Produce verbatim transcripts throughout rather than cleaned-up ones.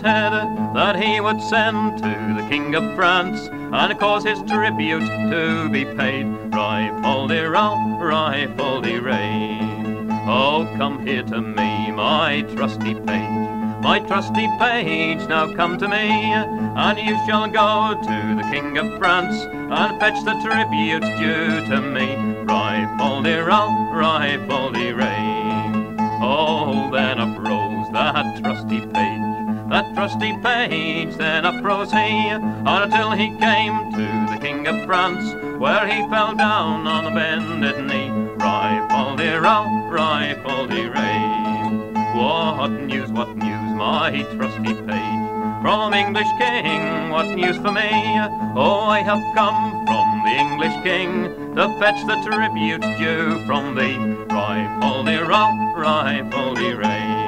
his head that he would send to the King of France and cause his tribute to be paid. Rifle-de-roll, rifle-de-ray, oh, come here to me, my trusty page. My trusty page, now come to me, and you shall go to the King of France and fetch the tribute due to me. Rifle-de-roll, rifle-de-ray, oh, then uprose that trusty page, that trusty page, then uprose he, until he came to the King of France, where he fell down on a bended knee. Rifle-de-roll, rifle-de-ray, what news, what news, my trusty page, from English King, what news for me? Oh, I have come from the English King to fetch the tribute due from thee. Rifle-de-roll, rifle-de-ray,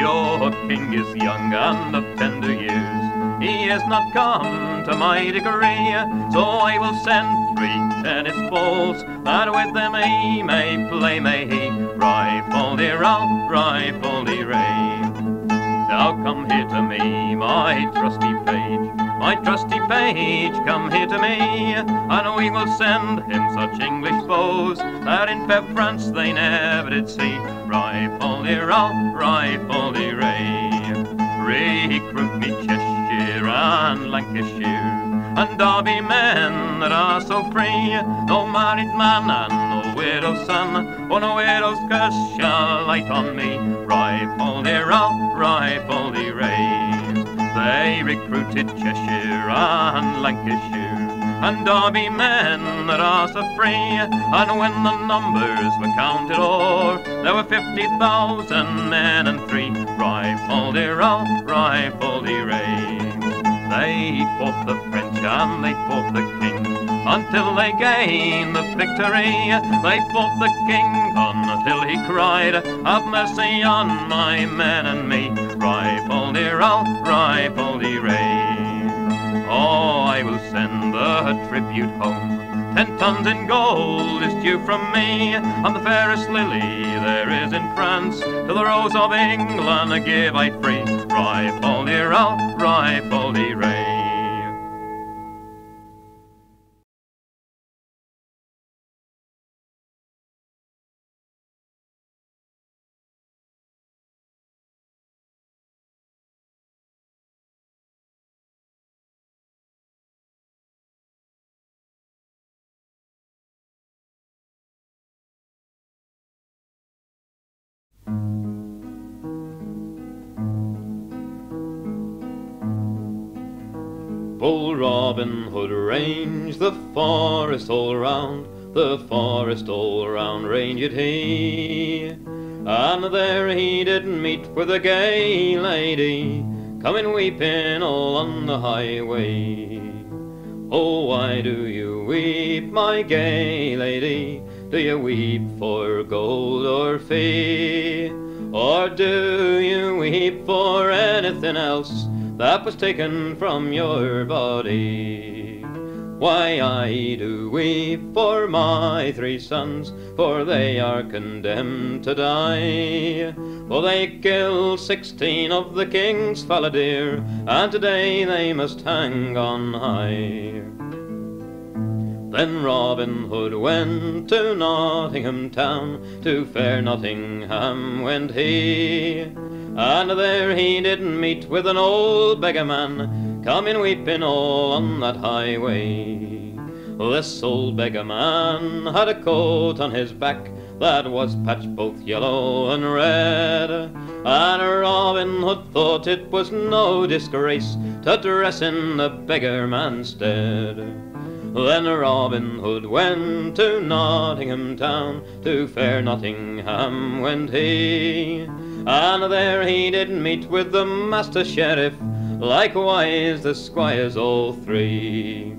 your King is young and of tender years. He is not come to my degree, so I will send three tennis balls, that with them he may play, may he. Rifle-de-roll, rifle-de-ray, now come here to me, my trusty page, my trusty page, come here to me, and we will send him such English foes that in fair France they never did see. Rifle-de-roll, rifle-de-ray, recruit me Cheshire and Lancashire, and Derby men that are so free, no married man and no widow's son, or no widow's curse shall light on me. Rifle-de-roll, rifle-de-ray, they recruited Cheshire and Lancashire, and Derby men that are so free, and when the numbers were counted o'er, there were fifty thousand men and three. Rifle-de-roll, rifle-de-ray, they fought the French and they fought the King, until they gained the victory. They fought the King until he cried, have mercy on my men and me. Rifle-de-roll, rifle-de-ray, oh, I will send the tribute home. Ten tons in gold is due from me, and the fairest lily there is in France, to the rose of England give I free. Rifle-de-roll, rifle-de-ray. Bold Robin Hood ranged the forest all round, the forest all round ranged he, and there he did meet with a gay lady, coming weeping all on the highway. Oh, why do you weep, my gay lady? Do you weep for gold or fee? Or do you weep for anything else that was taken from your body? Why, I do weep for my three sons, for they are condemned to die. For they killed sixteen of the king's fallow deer, and today they must hang on high. Then Robin Hood went to Nottingham town, to fair Nottingham went he, and there he did meet with an old beggar man, coming weeping all on that highway. This old beggar man had a coat on his back that was patched both yellow and red, and Robin Hood thought it was no disgrace to dress in the beggar man's stead. Then Robin Hood went to Nottingham town, to fair Nottingham went he, and there he did meet with the master sheriff, likewise the squires all three.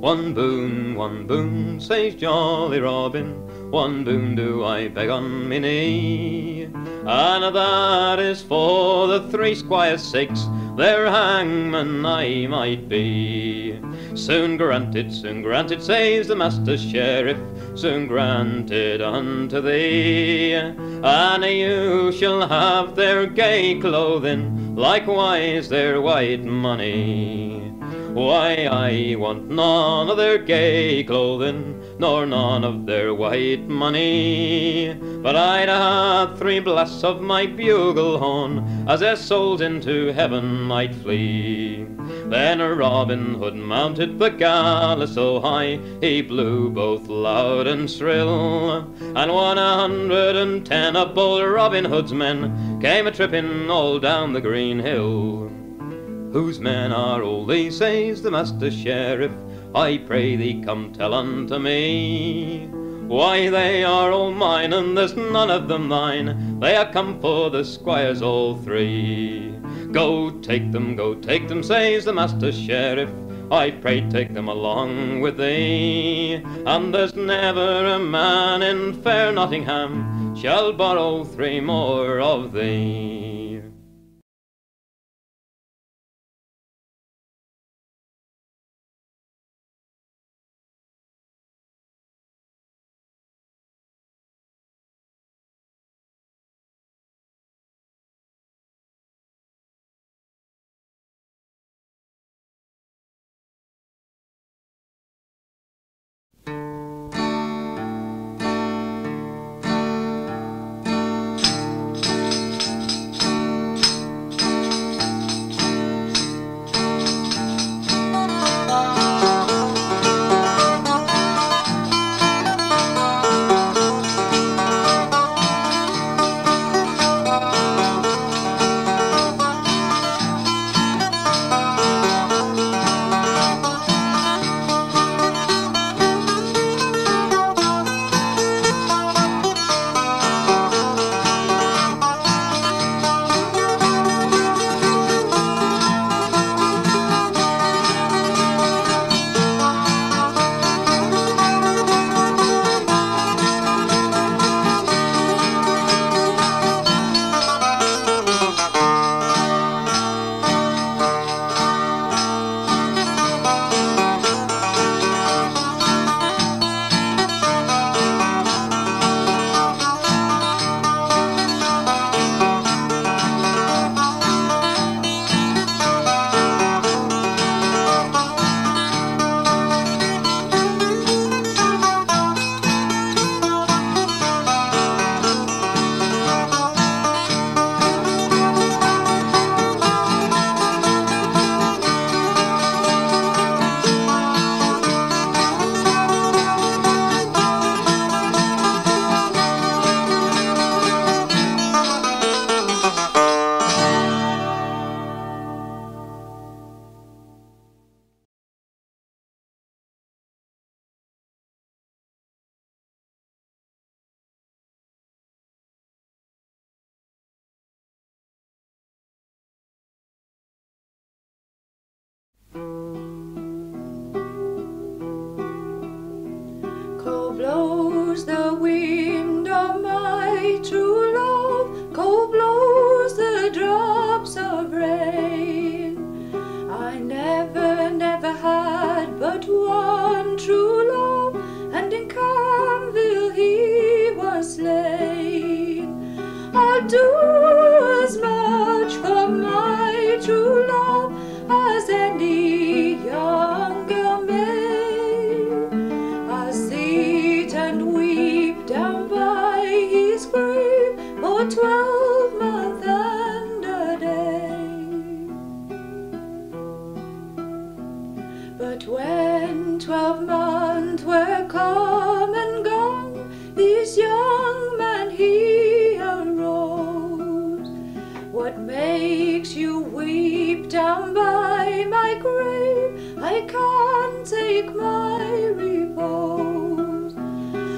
One boon, one boon, says jolly Robin, One boon do I beg on me knee, and that is for the three squires six, their hangman I might be. Soon granted, soon granted, says the master sheriff, soon granted unto thee. And you shall have their gay clothing, likewise their white money. Why, I want none of their gay clothing, nor none of their white money. But I'd have three blasts of my bugle horn, as their souls into heaven might flee. Then a Robin Hood mounted the gallows so high, he blew both loud and shrill. And one hundred and ten of bold Robin Hood's men came a-tripping all down the green hill. Whose men are all these, says the master sheriff, I pray thee come tell unto me. Why, they are all mine, and there's none of them thine, they are come for the squires all three. Go take them, go take them, says the master sheriff, I pray take them along with thee. And there's never a man in fair Nottingham shall borrow three more of thee.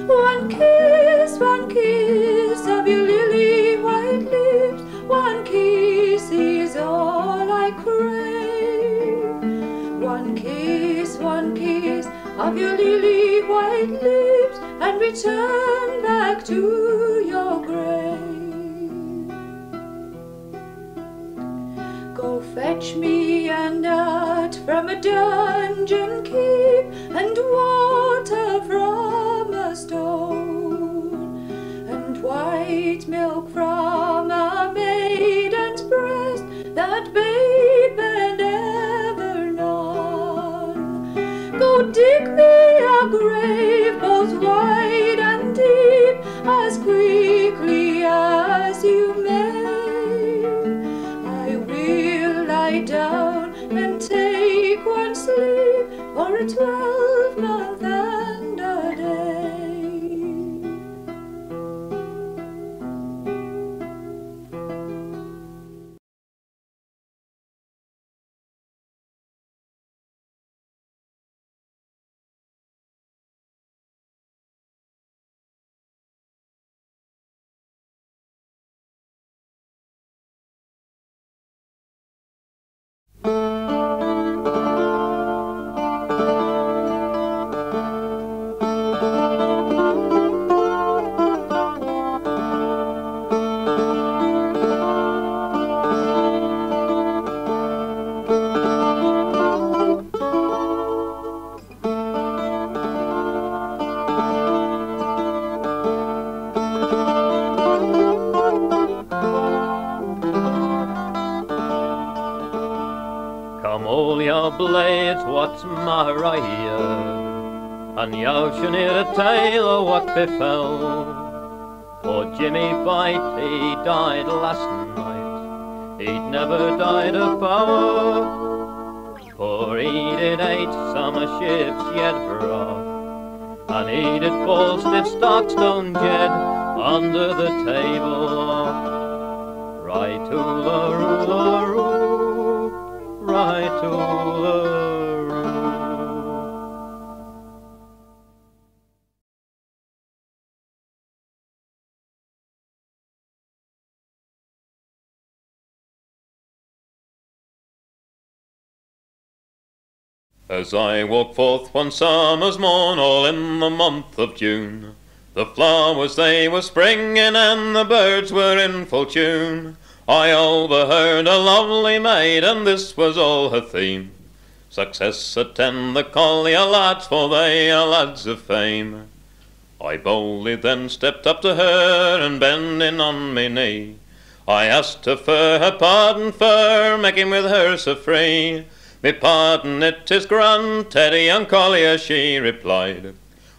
One kiss, one kiss of your lily white lips. and return back to your grave. Go fetch me an nut from a dungeon keep, and water from a stone, and white milk from a maiden's breast that babe had never known. Go dig me a grave both wide and deep, as quickly as you may. I will lie down and take one sleep for a twelvemonth and a day. Blades, what's my right? And you shall hear a tale of what befell. Poor Jimmy Bite, he died last night. He'd never died of power, for he did eight summer shifts yet bra, and he did fall stiff stark stone dead under the table. Right to the ruler, right to the room. As I walked forth one summer's morn, all in the month of June, the flowers they were springing and the birds were in full tune. I overheard a lovely maid, and this was all her theme: success attend the collier lads, for they are lads of fame. I boldly then stepped up to her, and bending on me knee, I asked her for her pardon for making with her so free. "Me pardon it is granted, young collier," she replied.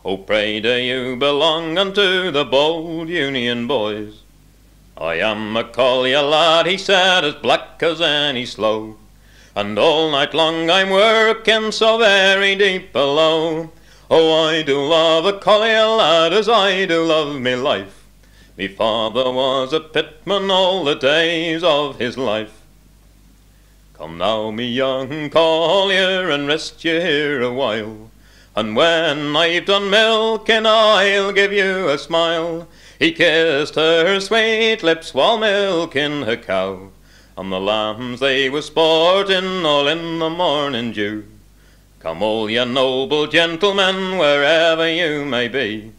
"Oh, pray do you belong unto the bold Union boys?" "I am a collier lad," he said, "as black as any sloe, and all night long I'm working so very deep below. Oh, I do love a collier lad as I do love me life. Me father was a pitman all the days of his life. Come now, me young collier, and rest you here a while, and when I've done milking I'll give you a smile." He kissed her sweet lips while milking her cow, and the lambs they were sporting all in the morning dew. Come all ye noble gentlemen, wherever you may be,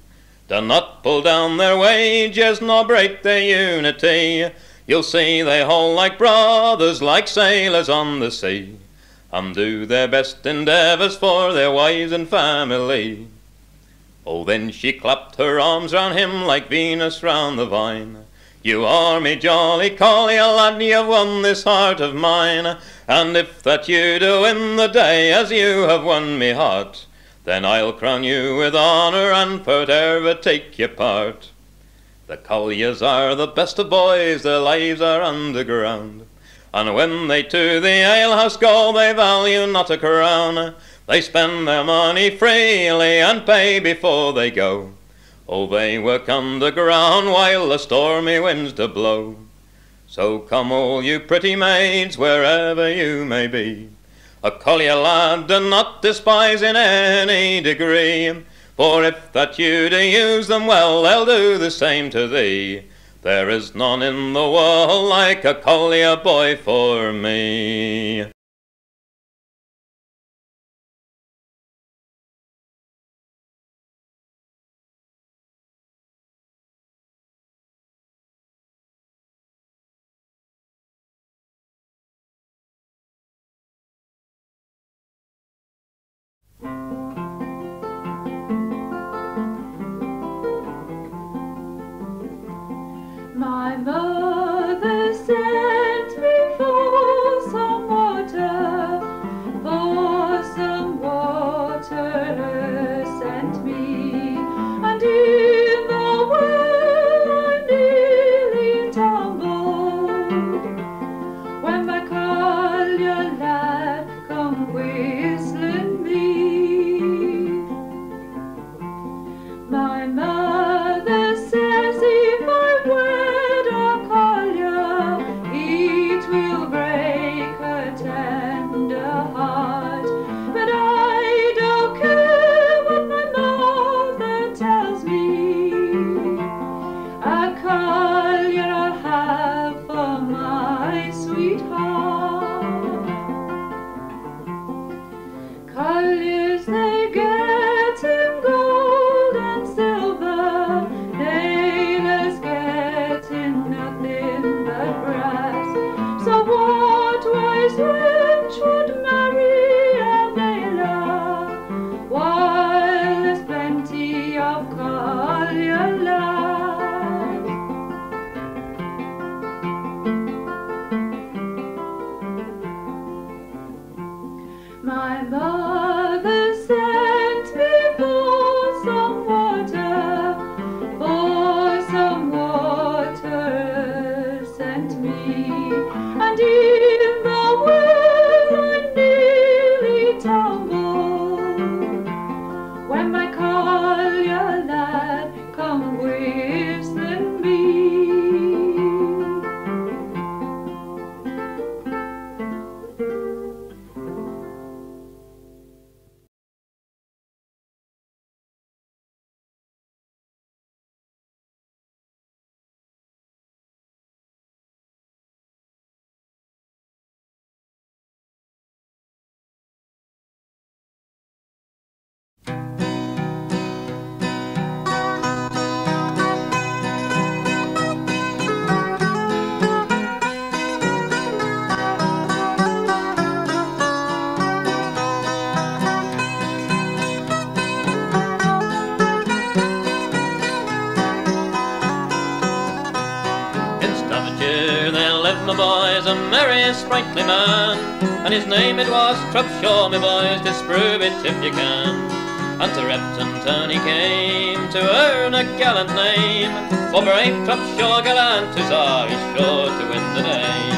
do not pull down their wages nor break their unity. You'll see they hold like brothers, like sailors on the sea, and do their best endeavours for their wives and family. Oh, then she clapped her arms round him like Venus round the vine. "You are me jolly collier lad, you've won this heart of mine, and if that you do win the day as you have won me heart, then I'll crown you with honour and forever take your part. The colliers are the best of boys, their lives are underground, and when they to the alehouse go they value not a crown. They spend their money freely and pay before they go. Oh, they work underground while the stormy winds do blow. So come all you pretty maids, wherever you may be, a collier lad do not despise in any degree, for if that you do use them well, they'll do the same to thee. There is none in the world like a collier boy for me." My mother sent me for some water, for some water sent me, and in the well I nearly tumbled. When my collier lad come whistling me. Sprightly man, and his name it was Trubshaw, me boys, disprove it if you can. And to Repton town he came to earn a gallant name, for brave Trubshaw gallant is our he's sure to win the day.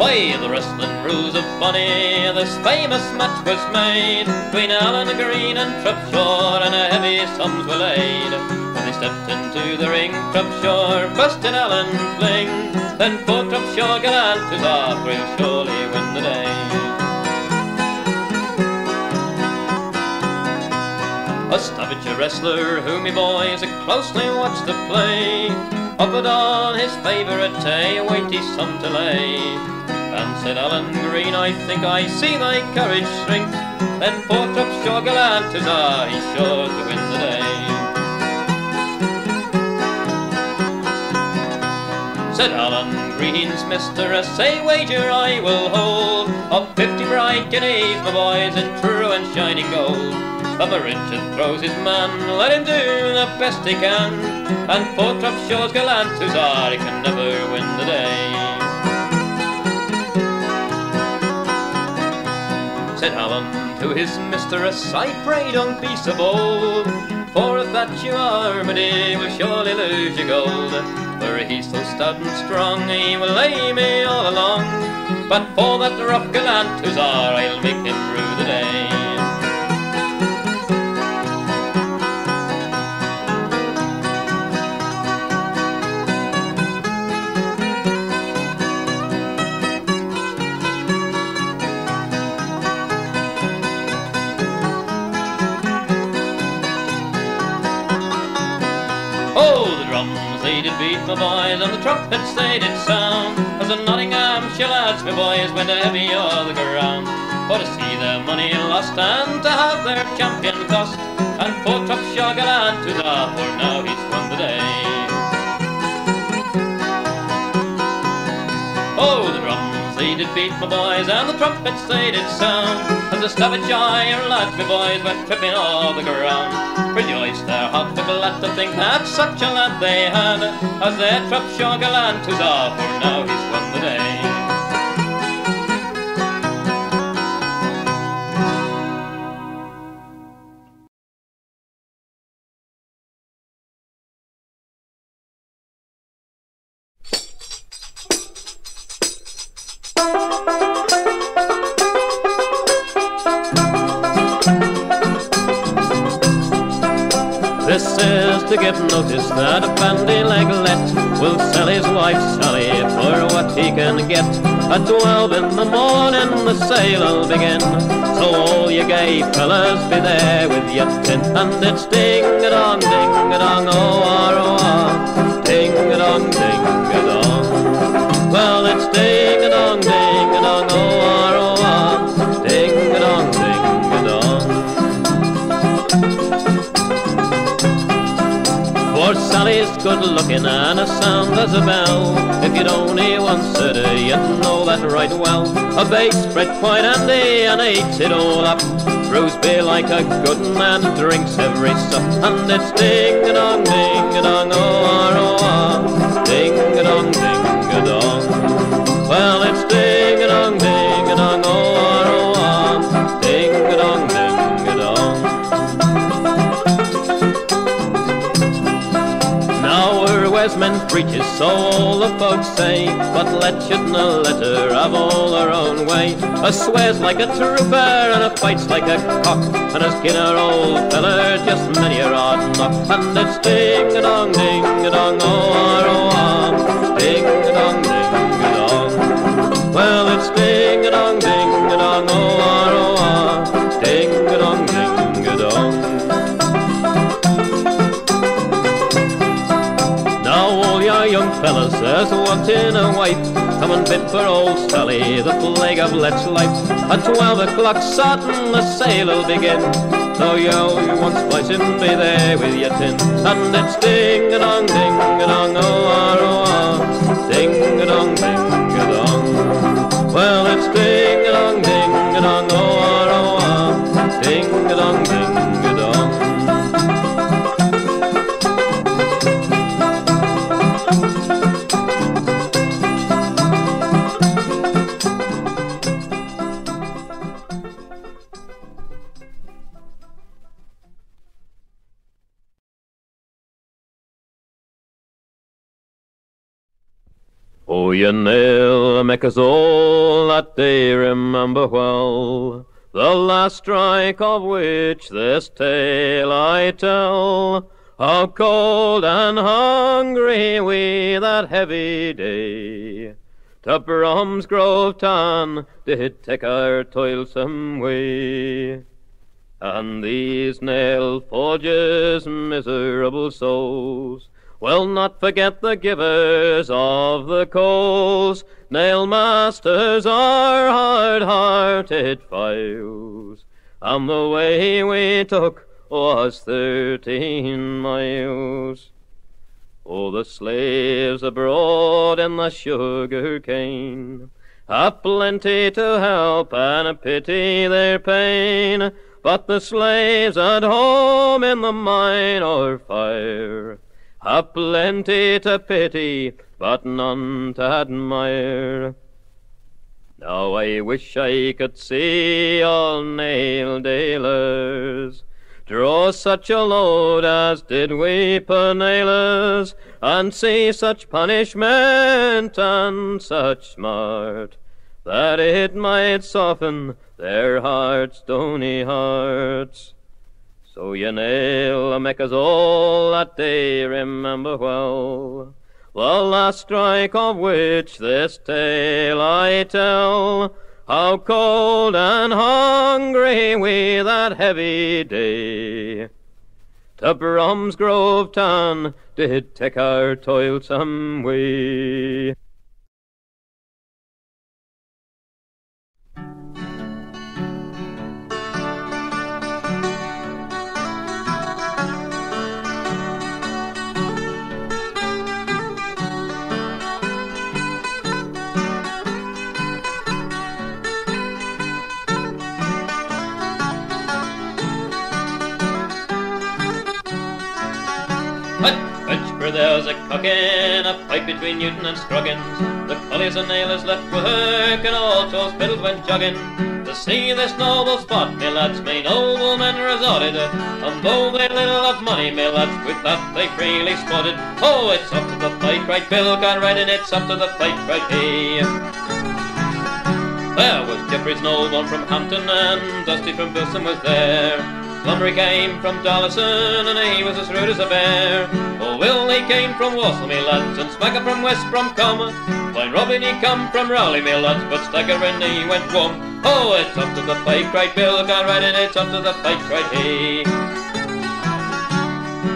By the wrestling rules of Bonnie, this famous match was made between Alan Green and Trubshaw, and a heavy sums were laid. Stepped into the ring, Trubshaw busted Alan Fling, then poor Trubshaw gallant who's off will surely win the day. A Staffordshire wrestler whom me boys had closely watched the play, offered on his favourite tay a weighty sum to lay, and said, Alan Green, I think I see thy courage shrinks, then poor Trubshaw gallant who's off, he's sure to win the day. Said Alan Green's mistress, say wager I will hold of fifty bright guineas, my boys, in true and shining gold. But the Richard throws his man, let him do the best he can, and poor Trubshaw's gallant who's odd, he can never win the day. Said Alan to his mistress, I pray don't be so bold, for if that you are, my dear, we'll surely lose your gold. For he's so stout and strong, he will lay me all along, but for that rough gallant hussar, I'll make him rue the day. My boys, and the trumpets they did sound, as the Nottinghamshire lads, my boys, went heavy all the ground. For to see their money lost, and to have their champion cost, and poor Trubshaw gallant to the for now he's won the day. Oh, the drums they did beat, my boys, and the trumpets they did sound, as the Staffordshire lads, my boys, went tripping all the ground. Rejoiced their hearts were glad to think that such a lad they had, as their Trubshaw gallant was all, for now he's won the day. To give notice that a bandy-legged let will sell his wife Sally for what he can get. At twelve in the morning the sale'll begin, so all you gay fellas be there with your tin. And it's ding-a-dong, ding-a-dong, oh-ah-oh-ah, ding-a-dong, ding-a-dong. Well, it's ding-a-dong, ding-a-dong, oh-ah-oh-ah, ding-a-dong, ding-a-dong. For Sally's good looking and as sound as a bell. If you'd only once heard her, you'd know that right well. A baked spread quite handy and eats it all up. Brews beer like a good man, drinks every sup. And it's ding-a-dong, ding-a-dong, oh-ah-oh-ah, ding-a-dong, ding-a-dong. Well, it's preaches, so all the folks say, but let shouldna let her have all her own way. Us swears like a trooper and a fights like a cock, and us gin her old feller just many a odd knock. And it's ding-a-dong, ding-a-dong, oh-ah-oh-ah, ding-a-dong, ding-a-dong. Well, it's ding-a-dong, ding-a-dong, oh-ah-oh-ah, ding-a-dong, ding-a-dong. Young fellas, there's what's in a wife, come and bid for old Sally, the plague of let's life. At twelve o'clock sudden the sale'll begin, so you who wants splicing, be there with your tin. And it's ding-a-dong, ding-a-dong, oh-ah, oh-ah, ding-a-dong, ding-a-dong. Well, it's ding-a-dong, ding-a-dong, oh-ah, oh-ah, ding-a-dong, ding-a-dong. Oh, your nail make us all that day remember well the last strike of which this tale I tell, how cold and hungry we that heavy day to Brom's Grove Town did take our toilsome way. And these nail forges, miserable souls, will not forget the givers of the coals. Nail masters are hard-hearted files, and the way we took was thirteen miles. Oh, the slaves abroad in the sugar cane have plenty to help and pity their pain, but the slaves at home in the mine or fire have plenty to pity, but none to admire. Now I wish I could see all nail dealers draw such a load as did we poor nailers, and see such punishment and such smart, that it might soften their hard, stony hearts. So you nail make us all that day remember well the last strike of which this tale I tell, how cold and hungry we that heavy day to Brom's Grove Town did take our toilsome way. There's a cockin', a fight between Newton and Scroggins. The colliers and nailers left work, and all Joe's fiddles went jogging. To see this noble spot, me lads, me noblemen resorted. And though they little of money, me lads, with that they freely squatted. Oh, it's up to the fight, cried Bill Conrad, and it's up to the fight, cried he. There was Jeffrey Snowball from Hampton, and Dusty from Bilson was there. Lumbery came from Darlison, and he was as rude as a bear. Oh, Willie came from Walsall, me lads, and Smacker from West Bromcombe. Fine Robin he come from Raleigh, me lads, but staggering he went warm. Oh, it's up to the fight, cried Bill Conrad, and it's up to the fight, cried he.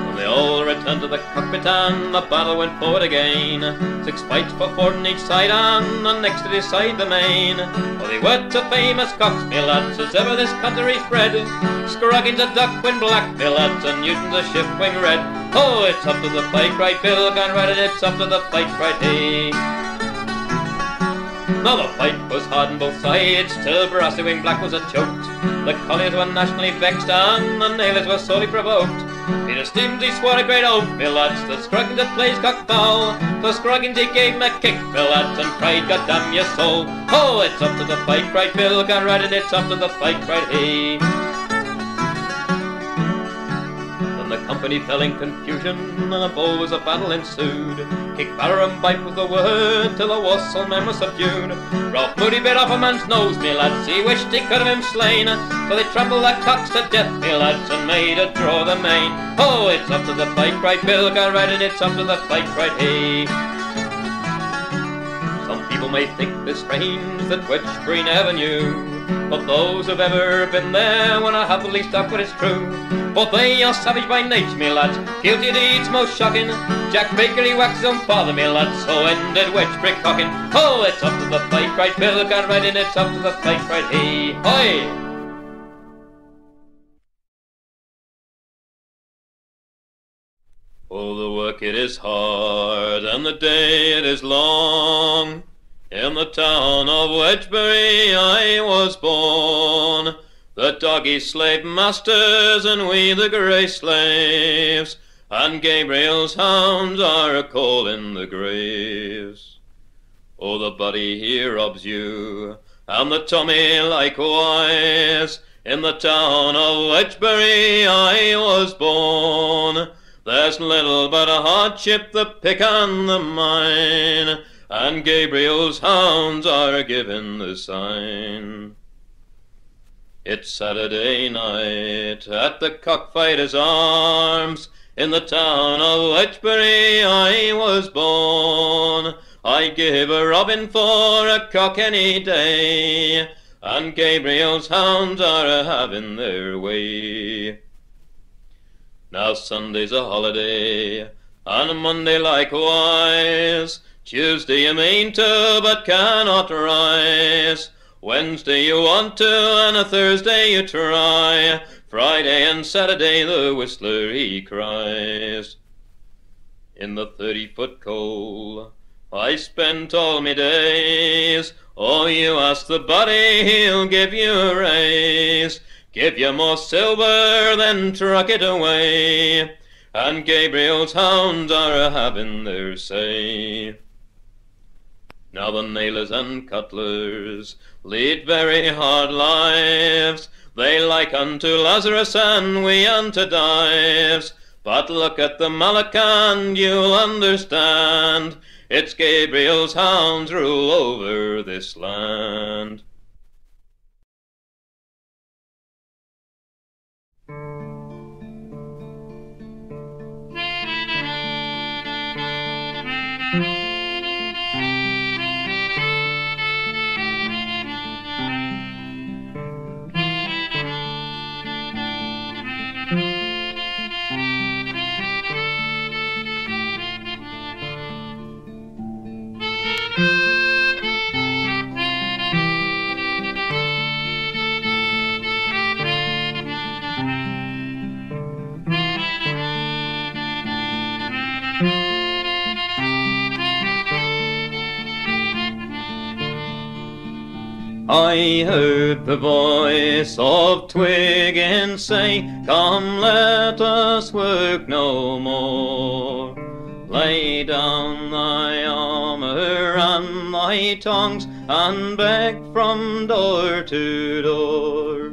When they all returned to the cockpit, and the battle went forward again. Six fights for four on each side, and the next to decide the main. Well, they were two famous cocks, me lads, as ever this country spread. Scroggins a duck wing black, me lads, and Newton's a ship wing red. Oh, it's up to the fight, cried Bill Conrad, and it's up to the fight, cried he. Now the fight was hard on both sides, till Brassy wing black was a choked. The colliers were nationally vexed, and the nailers were sorely provoked. Peter Steams, he swore a great oath, me lads, that Scroggins had plays cock foul. So Scroggins, he gave him a kick, me lads, and cried, God damn your soul. Oh, it's up to the fight, cried Bill Conrad, and it's up to the fight, cried he. Then the company fell in confusion, and a bowls of battle ensued. Kick, batter, and bite was the word, till the wassail men were subdued. Rob Moody bit off a man's nose, me lads, he wished he could have him slain, so they trampled their cocks to death, me lads, and made a draw the main. Oh, it's up to the fight, cried Bill Garrett, and it's up to the fight, cried he. Some people may think this strange that Wedgebury never knew, but those who've ever been there wanna happily stop what is true. But they are savage by nature, me lads, guilty deeds most shocking. Jack Baker, he waxed his own father, me lads, so ended Wedgebury cocking. Oh, it's up to the fight, cried Bill Garrett, and it's up to the fight, cried he. Oi! Oh, the work it is hard, and the day it is long. In the town of Wedgebury I was born. The doggy slave masters and we the grey slaves, and Gabriel's hounds are a-call in the graves. Oh, the body he robs you, and the tommy likewise. In the town of Wedgebury I was born. There's little but a hardship, the pick and the mine, and Gabriel's hounds are given the sign. It's Saturday night at the Cockfighters' Arms. In the town of Wedgebury I was born. I give a robin for a cock any day, and Gabriel's hounds are a-having their way. Now Sunday's a holiday, and Monday likewise. Tuesday you mean to, but cannot rise. Wednesday you want to, and a Thursday you try. Friday and Saturday the whistler he cries. In the thirty-foot coal I spent all me days. Oh, you ask the body, he'll give you a raise. Give you more silver, then truck it away, and Gabriel's hounds are a-having their say. Now the nailers and cutlers lead very hard lives. They like unto Lazarus and we unto Dives. But look at the Malachan, you'll understand, it's Gabriel's hounds rule over this land. I heard the voice of Twiggin say, "Come, let us work no more. Lay down thy armour and thy tongs, and beg from door to door.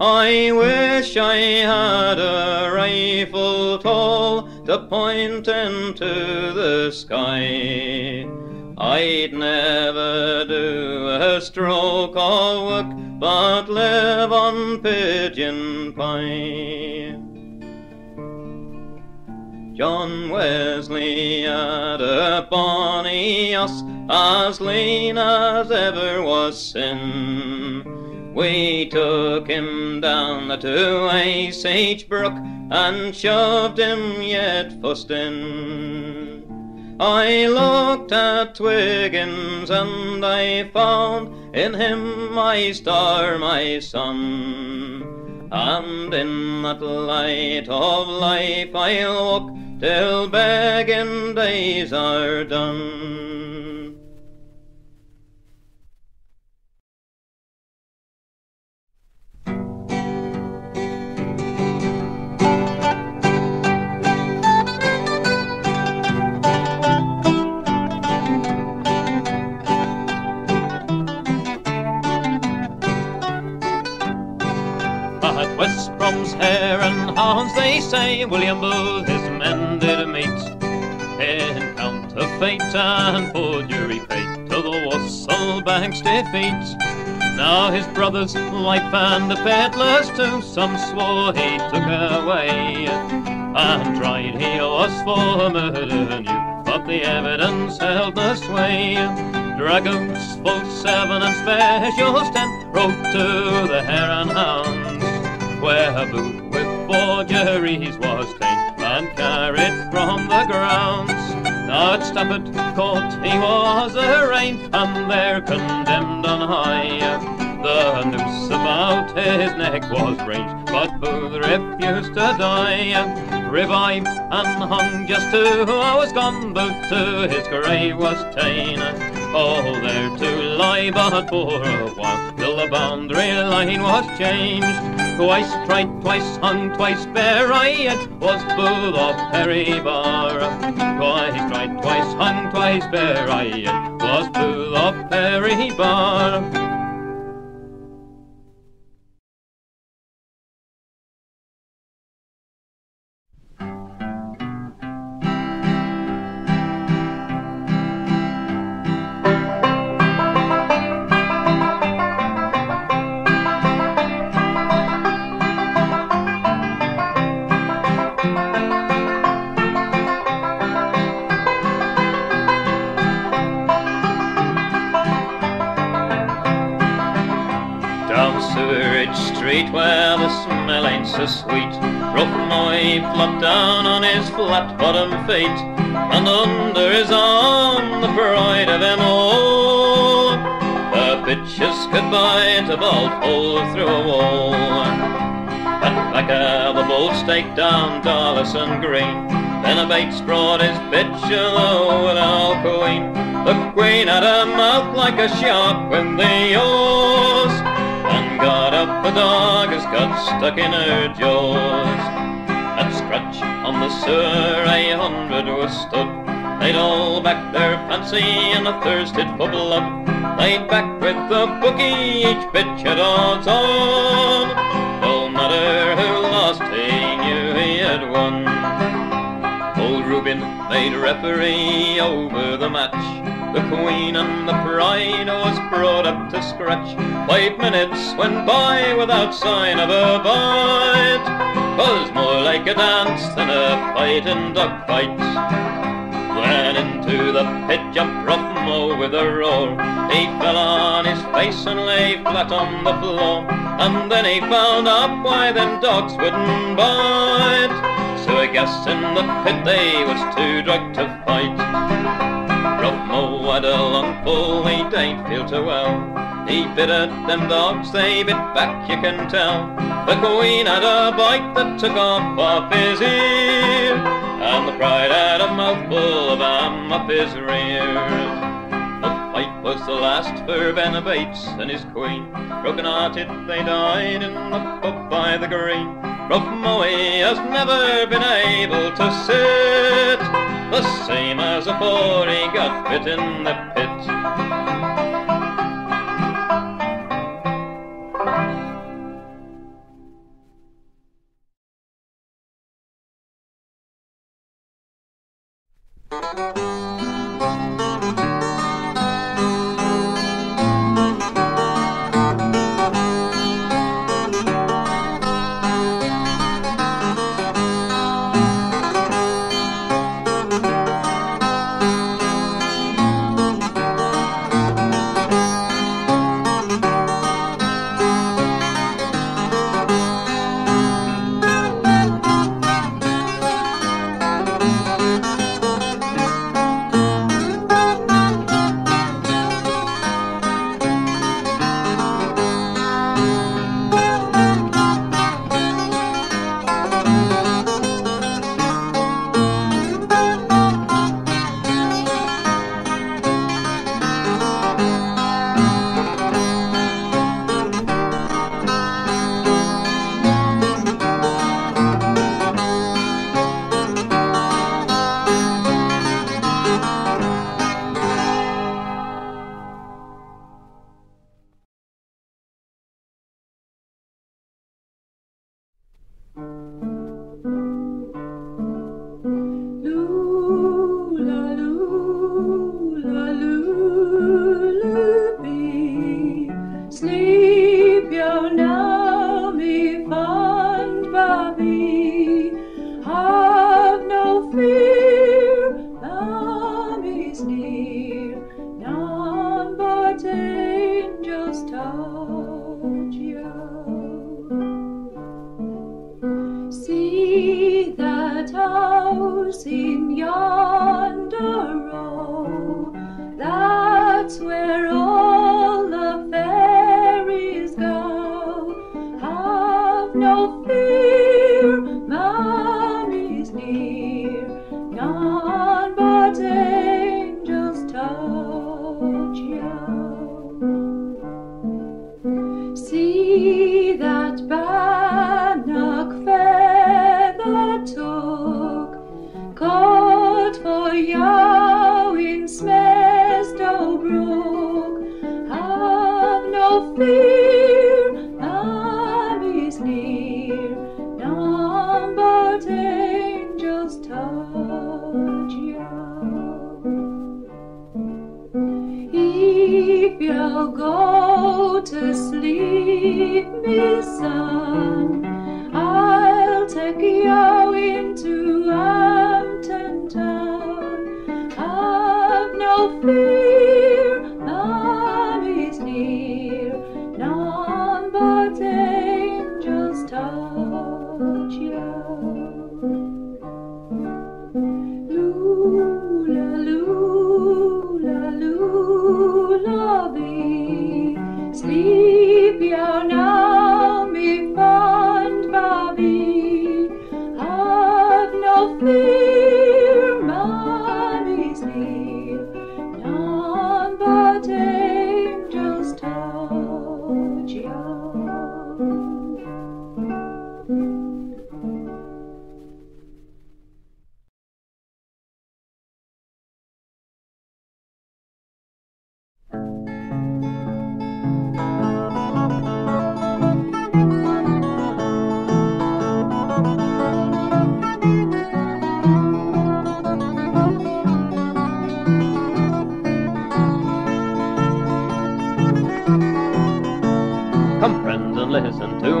I wish I had a rifle tall to point into the sky. I'd never do a stroke of work, but live on pigeon pie." John Welsey had a bonny ass, as lean as ever was sin. We took him down to Ace Brook, and shoved him yet fustin'. I looked at Twiggins and I found in him my star, my sun, and in that light of life I'll walk till begging days are done. West Brom's hare and hounds, they say, William Booth, his men did meet in counterfeit and forgery fate to the Wassailbank's defeat. Now his brother's life and the peddler's too, some swore he took away, and tried he was for murder new, but the evidence held no sway. Dragoons, false seven and specials ten rode to the Hare and Hounds, where Booth with forgeries was taken and carried from the grounds. Now at Stafford Court he was arraigned and there condemned on high. The noose about his neck was raised, but Booth refused to die. Revived and hung just two hours gone, Booth to his grave was ta'en. All there to lie but for a while, till the boundary line was changed. Twice tried, twice hung, twice buried was Booth of Perry Bar. Twice tried, twice hung, twice buried was Booth of Perry Bar. Where the smell ain't so sweet, Rough Moy flopped down on his flat bottom feet, and under his arm the pride of them all, the pitchers could bite a bolt hole through a wall. And backer the bull staked down Darlison Green, then a Bates brought his pitcher low and our queen. The queen had her mouth like a shark when the oars, and got up a dog as got stuck in her jaws. At scratch on the sewer a hundred was stood, they'd all backed their fancy and a thirsted for blood. They'd backed with the bookie, each pitch had odds on. No matter who lost, he knew he had won. Old Reuben made referee over the match, the queen and the pride was brought up to scratch. Five minutes went by without sign of a bite, 'twas more like a dance than a fight in dogfight. Then into the pit jumped Rough Moe with a roar, he fell on his face and lay flat on the floor. And then he found out why them dogs wouldn't bite, so a gas in the pit they was too drunk to fight. Rough Moe had a long pull, he didn't feel too well, he bit at them dogs, they bit back, you can tell. The queen had a bite that took off up his ear, and the pride had a mouthful of ham up his rear. The fight was the last for Ben Bates and his queen, broken-hearted they died in the pub by the green. Rough Moe has never been able to sit, the same as afore he got bit in the pit. nostalgia. See that house in yonder row, that's where all the fairies go. Have no fear, Mummy's near, none but angels touch you. See that bannock feather took, caught for you in smell. Have no fear, Mummy's near, none but angels touch you. If you'll go to sleep, me son, I'll take you into Hampton Town. Have no fear,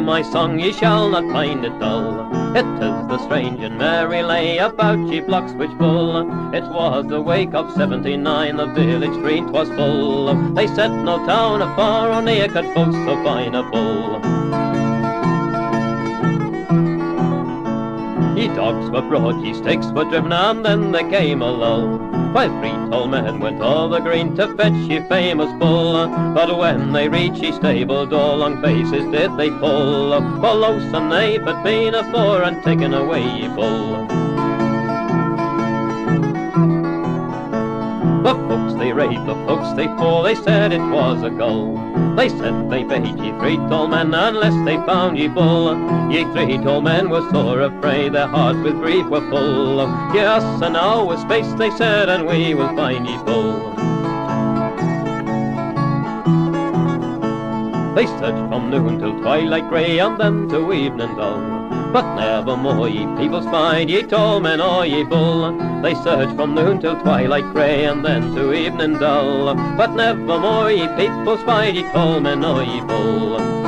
my song, ye shall not find it dull. It is the strange and merry lay about ye Bloxwich Bull. It was the wake of seventy-nine, the village street was full. They said no town afar or near could boast so fine a bull. Ye dogs were brought, ye sticks were driven, and then there came a lull, while three tall men went all the green to fetch ye famous bull. But when they reached ye stable door, long faces did they pull, for loathsome they had been afore and taken away ye bull. The folks they raved, the folks they fall, they said it was a gull. They said they bade ye three tall men unless they found ye bull. Ye three tall men were sore afraid, their hearts with grief were full. Give us an hour's space, they said, and we will find ye bull. They searched from noon till twilight grey, and then to evening dull, but nevermore ye peoples find ye tall men or ye bull. They search from noon till twilight grey, and then to evening dull, but nevermore ye peoples find ye tall men or ye bull.